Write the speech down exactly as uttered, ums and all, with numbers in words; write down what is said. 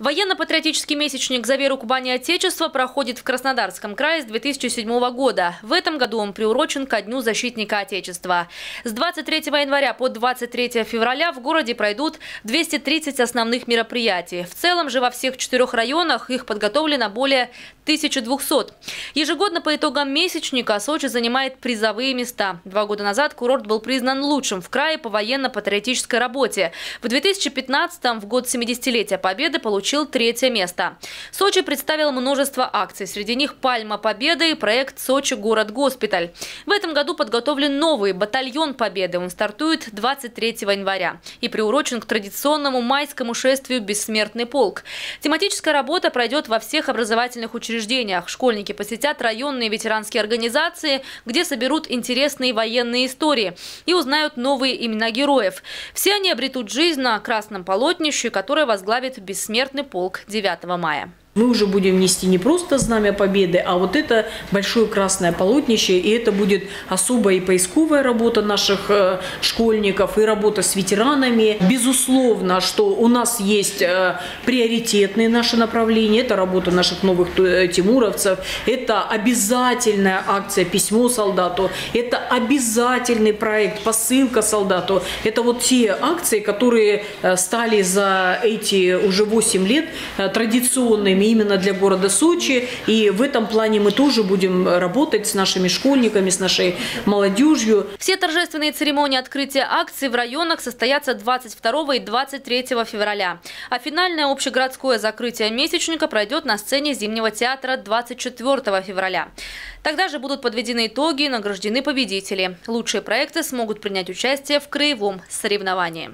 Военно-патриотический месячник «За веру, Кубань и Отечество» проходит в Краснодарском крае с две тысячи седьмого года. В этом году он приурочен ко Дню защитника Отечества. С двадцать третьего января по двадцать третье февраля в городе пройдут двести тридцать основных мероприятий. В целом же во всех четырех районах их подготовлено более тысячи двухсот. Ежегодно по итогам месячника Сочи занимает призовые места. Два года назад курорт был признан лучшим в крае по военно-патриотической работе. В две тысячи пятнадцатом, в год семидесятилетия Победы, получил третье место. Сочи представил множество акций. Среди них «Пальма Победы» и проект «Сочи. Город-госпиталь». В этом году подготовлен новый «Батальон Победы». Он стартует двадцать третьего января и приурочен к традиционному майскому шествию «Бессмертный полк». Тематическая работа пройдет во всех образовательных учреждениях. Школьники посетят районные ветеранские организации, где соберут интересные военные истории и узнают новые имена героев. Все они обретут жизнь на красном полотнище, которое возглавит «Бессмертный полк» девятого мая. Мы уже будем нести не просто Знамя Победы, а вот это большое красное полотнище. И это будет особая и поисковая работа наших школьников, и работа с ветеранами. Безусловно, что у нас есть приоритетные наши направления. Это работа наших новых тимуровцев. Это обязательная акция «Письмо солдату». Это обязательный проект «Посылка солдату». Это вот те акции, которые стали за эти уже восемь лет традиционными именно для города Сочи. И в этом плане мы тоже будем работать с нашими школьниками, с нашей молодежью. Все торжественные церемонии открытия акций в районах состоятся двадцать второго и двадцать третьего февраля. А финальное общегородское закрытие месячника пройдет на сцене Зимнего театра двадцать четвёртого февраля. Тогда же будут подведены итоги и награждены победители. Лучшие проекты смогут принять участие в краевом соревновании.